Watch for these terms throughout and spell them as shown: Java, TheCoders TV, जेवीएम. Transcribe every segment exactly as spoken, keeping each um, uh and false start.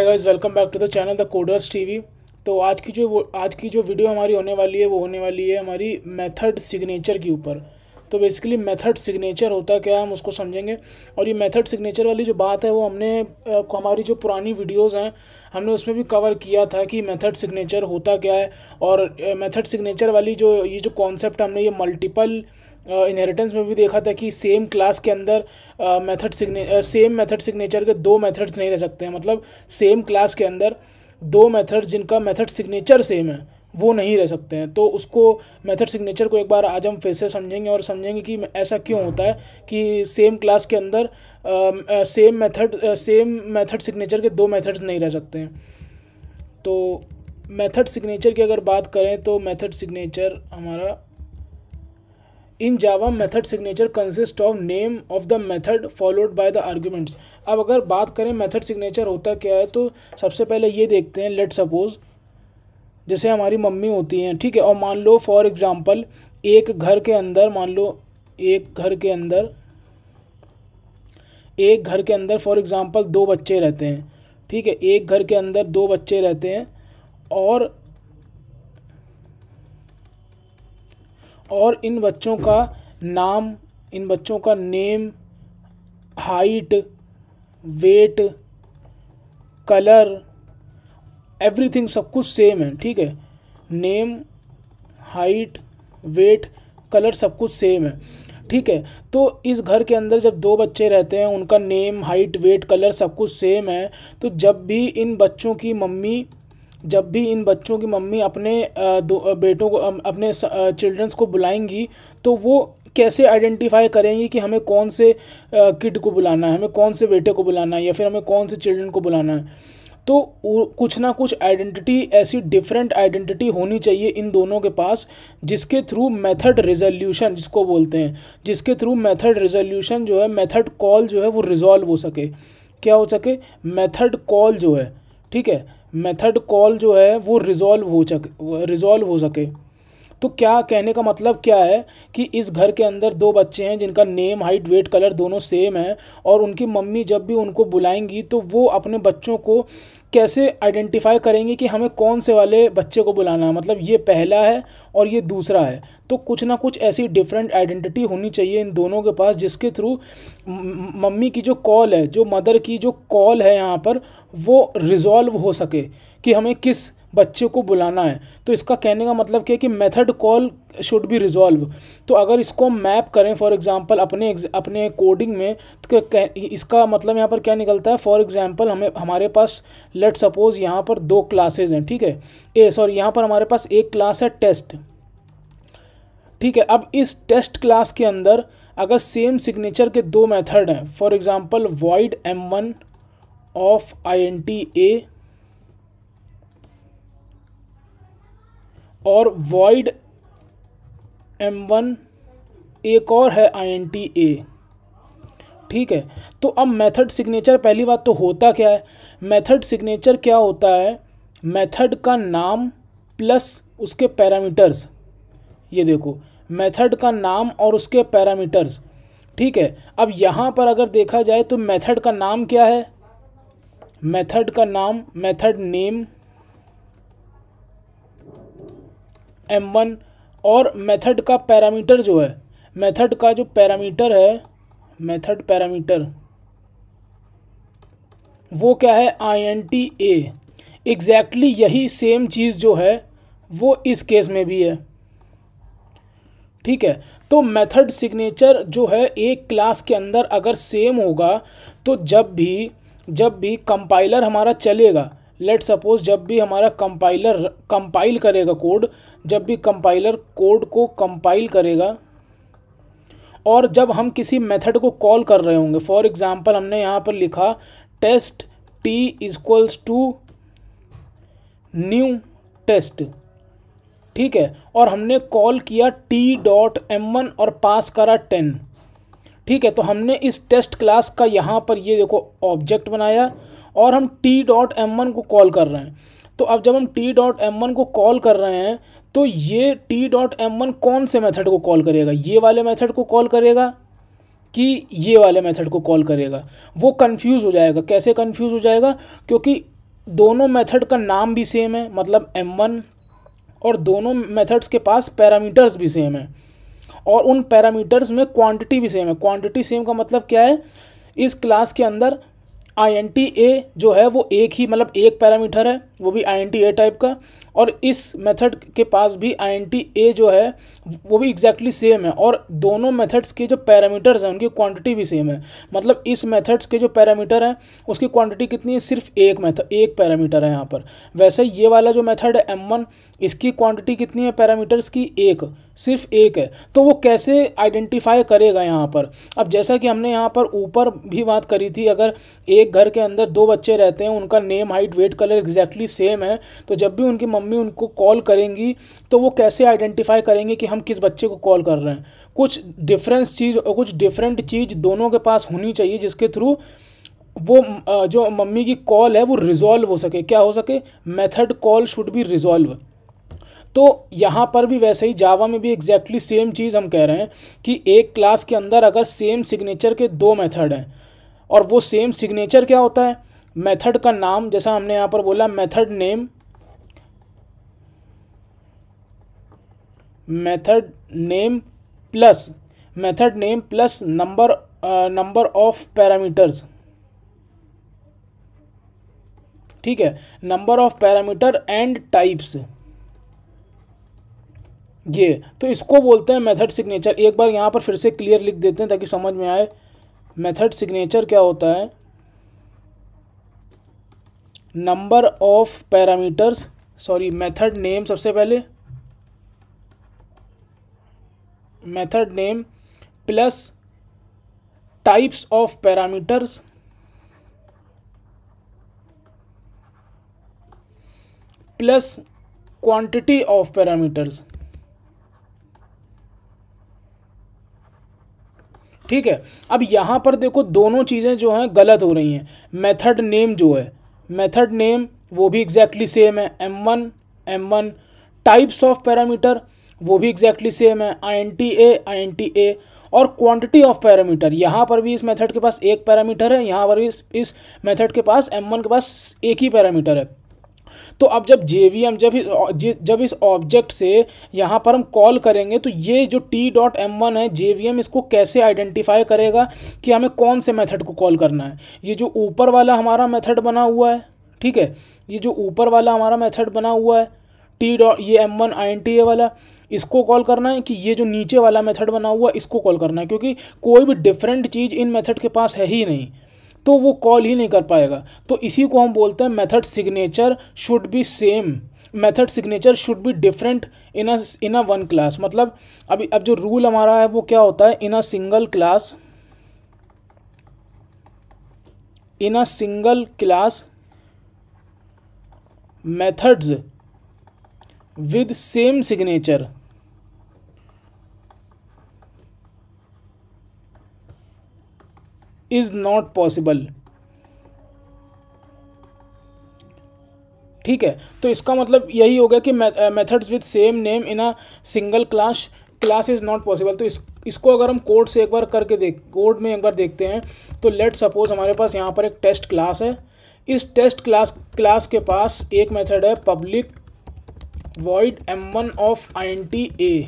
Hi guys, welcome back to the channel the coders TV. तो आज की जो वो आज की जो वीडियो हमारी होने वाली है वो होने वाली है हमारी मेथड सिग्नेचर के ऊपर। तो बेसिकली मेथड सिग्नेचर होता क्या हम उसको समझेंगे, और ये मेथड सिग्नेचर वाली जो बात है वो हमने हमारी जो पुरानी वीडियोस हैं हमने उसमें भी कवर किया था कि मेथड सिग्नेचर होता क्या है। और मेथड सिग्नेचर वाली जो ये जो कॉन्सेप्ट हमने ये मल्टीपल इनहेरिटेंस में भी देखा था कि सेम क्लास के अंदर मेथड सिग्ने सेम मेथड सिग्नेचर के दो मेथड्स नहीं रह सकते हैं। मतलब सेम क्लास के अंदर दो मेथड्स जिनका मेथड सिग्नेचर सेम है वो नहीं रह सकते हैं। तो उसको मेथड सिग्नेचर को एक बार आज हम फिर से समझेंगे और समझेंगे कि ऐसा क्यों होता है कि सेम क्लास के अंदर आ, same method same method signature के दो मेथड्स नहीं रह सकते हैं। तो मेथड सिग्नेचर की अगर बात करें तो मेथड सिग्नेचर हमारा in Java method signature consist of name of the method followed by the arguments. अब अगर बात करें मेथड सिग्नेचर होता क्या है तो सबसे पहले ये देखते हैं, लेट सपोज जैसे हमारी मम्मी होती हैं, ठीक है। और मान लो फॉर एग्जांपल एक घर के अंदर मान लो एक घर के अंदर एक घर के अंदर फॉर एग्जांपल दो बच्चे रहते हैं, ठीक है। एक घर के अंदर दो बच्चे रहते हैं और और इन बच्चों का नाम, इन बच्चों का name, height, weight, colour, everything सब कुछ सेम है, ठीक है। नेम, हाइट, वेट, कलर सब कुछ सेम है, ठीक है। तो इस घर के अंदर जब दो बच्चे रहते हैं उनका नेम, हाइट, वेट, कलर सब कुछ सेम है। तो जब भी इन बच्चों की मम्मी जब भी इन बच्चों की मम्मी अपने दो बेटों को अपने चिल्ड्रंस को बुलाएंगी तो वो कैसे आइडेंटिफाई करेंगी कि हमें कौन से किड को बुलाना है, हमें कौन से बेटे को बुलाना है या फिर हमें कौन से चिल्ड्रन को बुलाना है। तो कुछ ना कुछ आइडेंटिटी, ऐसी डिफरेंट आइडेंटिटी होनी चाहिए इन दोनों के पास जिसके थ्रू मेथड रिजोल्यूशन जिसको बोलते हैं, जिसके थ्रू मेथड रिजोल्यूशन जो है, मेथड कॉल जो है वो रिजॉल्व हो सके। क्या हो सके? मेथड कॉल जो है, ठीक है, मेथड कॉल जो है वो रिजॉल्व हो सके रिजॉल्व हो सके तो क्या कहने का मतलब क्या है कि इस घर के अंदर दो बच्चे हैं जिनका नेम, हाइट, वेट, कलर दोनों सेम है और उनकी मम्मी जब भी उनको बुलाएंगी तो वो अपने बच्चों को कैसे आइडेंटिफाई करेंगे कि हमें कौन से वाले बच्चे को बुलाना है। मतलब ये पहला है और ये दूसरा है। तो कुछ ना कुछ ऐसी डिफरेंट आइडेंटिटी होनी चाहिए इन दोनों के पास जिसके थ्रू मम्मी की जो कॉल है, जो मदर की जो कॉल है यहाँ पर, वो रिजॉल्व हो सके कि हमें किस बच्चे को बुलाना है। तो इसका कहने का मतलब क्या है कि method call should be resolve. तो अगर इसको मैप करें फॉर एग्जांपल अपने अपने कोडिंग में तो क्या इसका मतलब यहाँ पर क्या निकलता है? फॉर एग्जांपल हमें हमारे पास लेट सपोज यहाँ पर दो क्लासेज हैं, ठीक है। ए सॉरी यहाँ पर हमारे पास एक क्लास है टेस्ट, ठीक है। अब इस टेस्ट क्लास के अंदर अगर सेम सिग्नेचर के दो मैथड हैं, for example void M one of I N T A और void m वन एक और है int a, ठीक है। तो अब मेथड सिग्नेचर, पहली बात तो होता क्या है मेथड सिग्नेचर? क्या होता है? मेथड का नाम प्लस उसके पैरामीटर्स। ये देखो, मेथड का नाम और उसके पैरामीटर्स, ठीक है। अब यहाँ पर अगर देखा जाए तो मेथड का नाम क्या है? मेथड का नाम, मेथड नेम एम वन और मेथड का पैरामीटर जो है, मेथड का जो पैरामीटर है, मेथड पैरामीटर वो क्या है? int a। एग्जैक्टली यही सेम चीज़ जो है वो इस केस में भी है, ठीक है। तो मेथड सिग्नेचर जो है एक क्लास के अंदर अगर सेम होगा तो जब भी जब भी कंपाइलर हमारा चलेगा, लेट सपोज जब भी हमारा कंपाइलर कंपाइल करेगा कोड, जब भी कंपाइलर कोड को कंपाइल करेगा और जब हम किसी मेथड को कॉल कर रहे होंगे, फॉर एग्जांपल हमने यहाँ पर लिखा test t equals to new test, ठीक है। और हमने कॉल किया t डॉट एम वन और पास करा टेन, ठीक है। तो हमने इस टेस्ट क्लास का यहाँ पर ये देखो ऑब्जेक्ट बनाया और हम t डॉट एम वन को कॉल कर रहे हैं। तो अब जब हम t डॉट एम वन को कॉल कर रहे हैं तो ये t डॉट एम वन कौन से मेथड को कॉल करेगा? ये वाले मेथड को कॉल करेगा कि ये वाले मेथड को कॉल करेगा? वो कंफ्यूज हो जाएगा। कैसे कंफ्यूज हो जाएगा? क्योंकि दोनों मेथड का नाम भी सेम है मतलब एम वन, और दोनों मेथड्स के पास पैरामीटर्स भी सेम है और उन पैरामीटर्स में क्वांटिटी भी सेम है। क्वांटिटी सेम का मतलब क्या है, इस क्लास के अंदर आई एन टी ए जो है वो एक ही मतलब एक पैरामीटर है, वो भी I N T A type का, और इस मेथड के पास भी आई एन टी ए जो है वो भी एग्जैक्टली सेम है, और दोनों मेथड्स के जो पैरामीटर्स हैं उनकी क्वांटिटी भी सेम है। मतलब इस मेथड्स के जो पैरामीटर हैं उसकी क्वांटिटी कितनी है, सिर्फ एक मेथड एक पैरामीटर है यहाँ पर। वैसे ये वाला जो मेथड है एम वन, इसकी क्वांटिटी कितनी है पैरामीटर्स की, एक, सिर्फ एक है। तो वो कैसे आइडेंटिफाई करेगा यहाँ पर। अब जैसा कि हमने यहाँ पर ऊपर भी बात करी थी, अगर एक घर के अंदर दो बच्चे रहते हैं, उनका name height weight colour exactly same है, तो जब भी उनकी मम्मी उनको कॉल करेंगी तो वो कैसे आइडेंटिफाई करेंगे कि हम किस बच्चे को कॉल कर रहे हैं। कुछ डिफरेंस चीज़ कुछ डिफरेंट चीज़ दोनों के पास होनी चाहिए जिसके थ्रू वो जो मम्मी की कॉल है वो रिजॉल्व हो सके। क्या हो सके, method call should be resolve. तो यहाँ पर भी वैसे ही जावा में भी एग्जैक्टली सेम चीज़ हम कह रहे हैं कि एक क्लास के अंदर अगर सेम सिग्नेचर के दो मेथड हैं, और वो सेम सिग्नेचर क्या होता है, मेथड का नाम, जैसा हमने यहाँ पर बोला method name, method name plus method name plus number number of parameters, ठीक है, number of parameter and types, ये तो इसको बोलते हैं मेथड सिग्नेचर। एक बार यहाँ पर फिर से क्लियर लिख देते हैं ताकि समझ में आए, मेथड सिग्नेचर क्या होता है, number of parameters, sorry method name सबसे पहले, method name plus types of parameters plus quantity of parameters, ठीक है। अब यहाँ पर देखो दोनों चीज़ें जो हैं गलत हो रही हैं। मेथड नेम जो है, मेथड नेम वो भी एग्जैक्टली सेम है, M one M one, types of parameter वो भी एग्जैक्टली सेम है, I N T A I N T A, और क्वांटिटी ऑफ पैरामीटर, यहाँ पर भी इस मेथड के पास एक पैरामीटर है, यहाँ पर भी इस इस मेथड के पास एम वन के पास एक ही पैरामीटर है। तो अब जब जे वी एम जब जब इस ऑब्जेक्ट से यहाँ पर हम कॉल करेंगे तो ये जो t.m वन है जे वी एम इसको कैसे आइडेंटिफाई करेगा कि हमें कौन से मेथड को कॉल करना है। ये जो ऊपर वाला हमारा मेथड बना हुआ है, ठीक है, ये जो ऊपर वाला हमारा मेथड बना हुआ है t. ये M one I N T A वाला, इसको कॉल करना है कि ये जो नीचे वाला मेथड बना हुआ है इसको कॉल करना है, क्योंकि कोई भी डिफरेंट चीज़ इन मेथड के पास है ही नहीं, तो वो कॉल ही नहीं कर पाएगा। तो इसी को हम बोलते हैं method signature should be same, method signature should be different in a in a one class. मतलब अभी अब जो रूल हमारा है वो क्या होता है, in a single class in a single class methods with same signature is not possible, ठीक है। तो इसका मतलब यही होगा कि methods with same name in a single class class is not possible. तो इस इसको अगर हम कोड से एक बार करके देख कोड में एक बार देखते हैं, तो लेट सपोज हमारे पास यहाँ पर एक टेस्ट क्लास है। इस टेस्ट क्लास क्लास के पास एक मेथड है public void M one of I N T A,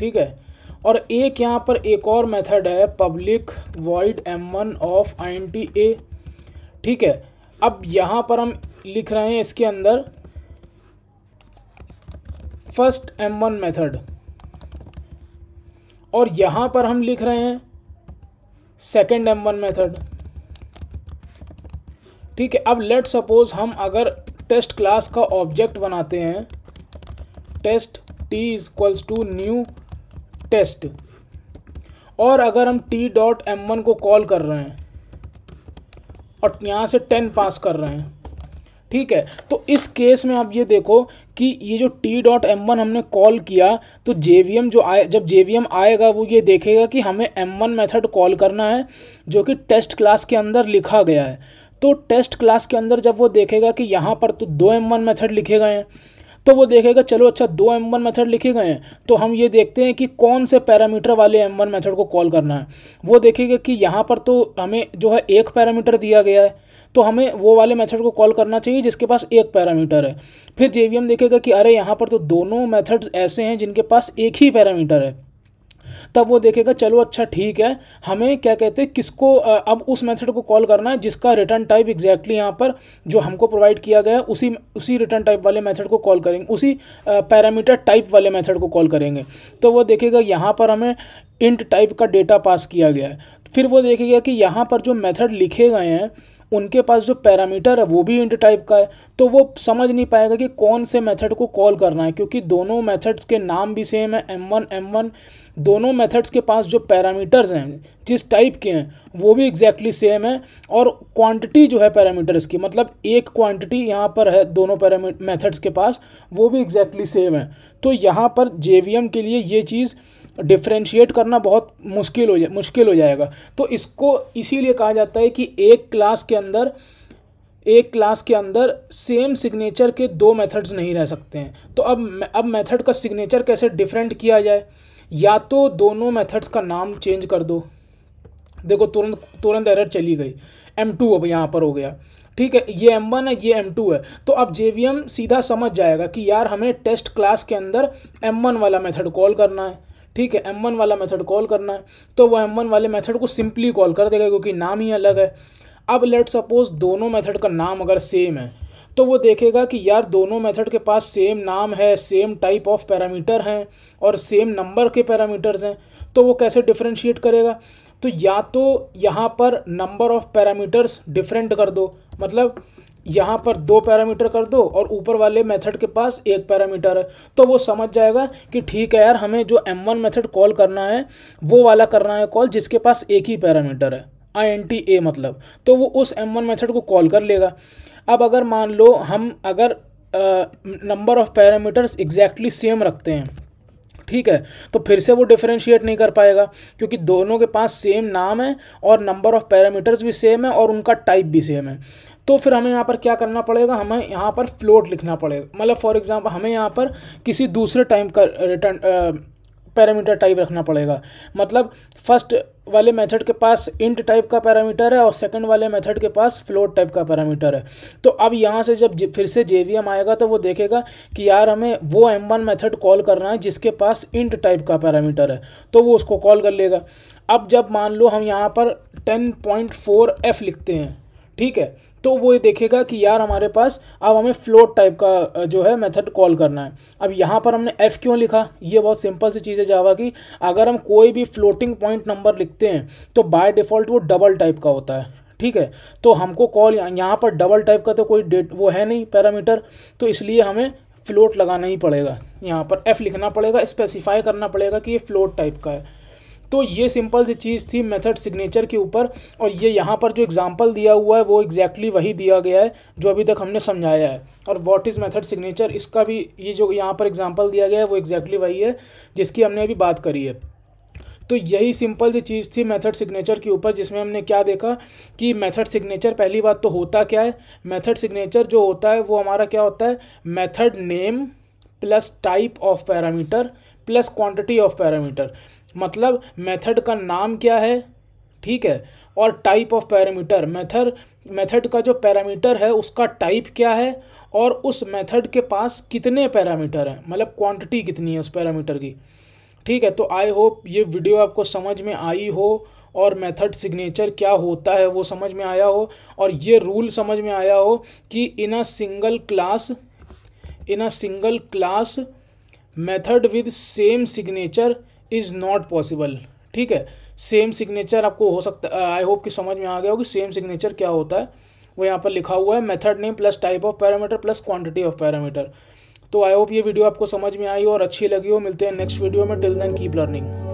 ठीक है, और एक यहाँ पर एक और मेथड है public void M one of I N T A, ठीक है। अब यहाँ पर हम लिख रहे हैं इसके अंदर फर्स्ट एम वन मेथड, और यहाँ पर हम लिख रहे हैं सेकंड एम वन मेथड, ठीक है। अब लेट सपोज हम अगर टेस्ट क्लास का ऑब्जेक्ट बनाते हैं, test t equals to new test, और अगर हम टी डॉट एम वन को कॉल कर रहे हैं और यहाँ से टेन पास कर रहे हैं, ठीक है। तो इस केस में आप ये देखो कि ये जो टी डॉट एम वन हमने कॉल किया, तो जे वी एम जो आए जब जे वी एम आएगा वो ये देखेगा कि हमें एम वन मेथड कॉल करना है जो कि टेस्ट क्लास के अंदर लिखा गया है। तो टेस्ट क्लास के अंदर जब वो देखेगा कि यहाँ पर तो दो एम वन मेथड लिखे गए हैं, तो वो देखेगा चलो अच्छा दो एम वन मेथड लिखे गए हैं, तो हम ये देखते हैं कि कौन से पैरामीटर वाले एम वन मेथड को कॉल करना है। वो देखेगा कि यहाँ पर तो हमें जो है एक पैरामीटर दिया गया है, तो हमें वो वाले मेथड को कॉल करना चाहिए जिसके पास एक पैरामीटर है। फिर जेवीएम देखेगा कि अरे यहाँ पर तो दोनों मेथड्स ऐसे हैं जिनके पास एक ही पैरामीटर है, तब वो देखेगा चलो अच्छा ठीक है, हमें क्या कहते हैं किसको अब उस मेथड को कॉल करना है जिसका रिटर्न टाइप एग्जैक्टली यहाँ पर जो हमको प्रोवाइड किया गया है उसी उसी रिटर्न टाइप वाले मेथड को कॉल करेंगे, उसी पैरामीटर टाइप वाले मेथड को कॉल करेंगे। तो वो देखेगा यहाँ पर हमें इंट टाइप का डेटा पास किया गया है। फिर वो देखेगा कि यहाँ पर जो मेथड लिखे गए हैं उनके पास जो पैरामीटर है वो भी इंट टाइप का है, तो वो समझ नहीं पाएगा कि कौन से मेथड को कॉल करना है, क्योंकि दोनों मेथड्स के नाम भी सेम है एम वन एम वन। दोनों मेथड्स के पास जो पैरामीटर्स हैं जिस टाइप के हैं वो भी एग्जैक्टली सेम है, और क्वांटिटी जो है पैरामीटर्स की, मतलब एक क्वांटिटी यहाँ पर है दोनों पैरामीटर मेथड्स के पास, वो भी एग्जैक्टली सेम है। तो यहाँ पर जेवीएम के लिए ये चीज़ डिफ्रेंशिएट करना बहुत मुश्किल हो जाए मुश्किल हो जाएगा। तो इसको इसीलिए कहा जाता है कि एक क्लास के अंदर एक क्लास के अंदर सेम सिग्नेचर के दो मेथड्स नहीं रह सकते हैं। तो अब अब मेथड का सिग्नेचर कैसे डिफरेंट किया जाए, या तो दोनों मेथड्स का नाम चेंज कर दो। देखो तुरंत तुरंत एरर चली गई, एम टू अब यहाँ पर हो गया, ठीक है, ये एम वन है, ये एम टू है। तो अब जेवीएम सीधा समझ जाएगा कि यार हमें टेस्ट क्लास के अंदर एम वन वाला मेथड कॉल करना है, ठीक है, एम वन वाला मेथड कॉल करना है, तो वो एम वन वाले मेथड को सिंपली कॉल कर देगा क्योंकि नाम ही अलग है। अब लेट सपोज दोनों मेथड का नाम अगर सेम है, तो वो देखेगा कि यार दोनों मेथड के पास सेम नाम है, सेम टाइप ऑफ पैरामीटर हैं और सेम नंबर के पैरामीटर्स हैं, तो वो कैसे डिफरेंशिएट करेगा। तो या तो यहाँ पर नंबर ऑफ़ पैरामीटर्स डिफरेंट कर दो, मतलब यहाँ पर दो पैरामीटर कर दो और ऊपर वाले मेथड के पास एक पैरामीटर है, तो वो समझ जाएगा कि ठीक है यार हमें जो एम वन मेथड कॉल करना है वो वाला करना है कॉल जिसके पास एक ही पैरामीटर है, आई एन टी ए मतलब, तो वो उस एम वन मेथड को कॉल कर लेगा। अब अगर मान लो हम अगर number of parameters exactly same रखते हैं, ठीक है, तो फिर से वो डिफरेंशिएट नहीं कर पाएगा क्योंकि दोनों के पास सेम नाम है और नंबर ऑफ़ पैरामीटर्स भी सेम है और उनका टाइप भी सेम है। तो फिर हमें यहाँ पर क्या करना पड़ेगा, हमें यहाँ पर फ्लोट लिखना पड़ेगा, मतलब फॉर एग्जांपल हमें यहाँ पर किसी दूसरे टाइप का रिटर्न पैरामीटर टाइप रखना पड़ेगा, मतलब फर्स्ट वाले मेथड के पास इंट टाइप का पैरामीटर है और सेकंड वाले मेथड के पास फ्लोट टाइप का पैरामीटर है। तो अब यहाँ से जब फिर से जेवीएम आएगा तो वो देखेगा कि यार हमें वो एम वन मेथड कॉल करना है जिसके पास इंट टाइप का पैरामीटर है, तो वो उसको कॉल कर लेगा। अब जब मान लो हम यहाँ पर टेन पॉइंट फोर एफ लिखते हैं, ठीक है, तो वो ये देखेगा कि यार हमारे पास अब हमें फ्लोट टाइप का जो है मेथड कॉल करना है। अब यहाँ पर हमने एफ़ क्यों लिखा, ये बहुत सिंपल सी चीज़ है जावा की, अगर हम कोई भी फ्लोटिंग पॉइंट नंबर लिखते हैं तो बाय डिफ़ॉल्ट वो डबल टाइप का होता है, ठीक है, तो हमको कॉल यहाँ पर डबल टाइप का तो कोई डेट वो है नहीं पैरामीटर, तो इसलिए हमें फ्लोट लगाना ही पड़ेगा, यहाँ पर एफ़ लिखना पड़ेगा, स्पेसिफाई करना पड़ेगा कि ये फ्लोट टाइप का है। तो ये सिंपल सी चीज़ थी मेथड सिग्नेचर के ऊपर, और ये यहाँ पर जो एग्जांपल दिया हुआ है वो एग्जैक्टली वही दिया गया है जो अभी तक हमने समझाया है। और व्हाट इज़ मेथड सिग्नेचर, इसका भी ये जो यहाँ पर एग्जांपल दिया गया है वो एग्जैक्टली वही है जिसकी हमने अभी बात करी है। तो यही सिंपल सी चीज़ थी मेथड सिग्नेचर के ऊपर, जिसमें हमने क्या देखा कि मेथड सिग्नेचर पहली बात तो होता क्या है, मेथड सिग्नेचर जो होता है वो हमारा क्या होता है, method name plus type of parameter plus quantity of parameter, मतलब मेथड का नाम क्या है, ठीक है, और type of parameter, method method का जो पैरामीटर है उसका टाइप क्या है और उस मेथड के पास कितने पैरामीटर हैं, मतलब क्वांटिटी कितनी है उस पैरामीटर की, ठीक है। तो आई होप ये वीडियो आपको समझ में आई हो और मेथड सिग्नेचर क्या होता है वो समझ में आया हो, और ये रूल समझ में आया हो कि in a single class in a single class method with same signature is not possible, ठीक है। सेम सिग्नेचर आपको हो सकता, आई होप कि समझ में आ गया हो कि सेम सिग्नेचर क्या होता है। वो यहाँ पर लिखा हुआ है method name plus type of parameter plus quantity of parameter. तो आई होप ये वीडियो आपको समझ में आई और अच्छी लगी हो। मिलते हैं नेक्स्ट वीडियो में, टिल देन कीप लर्निंग।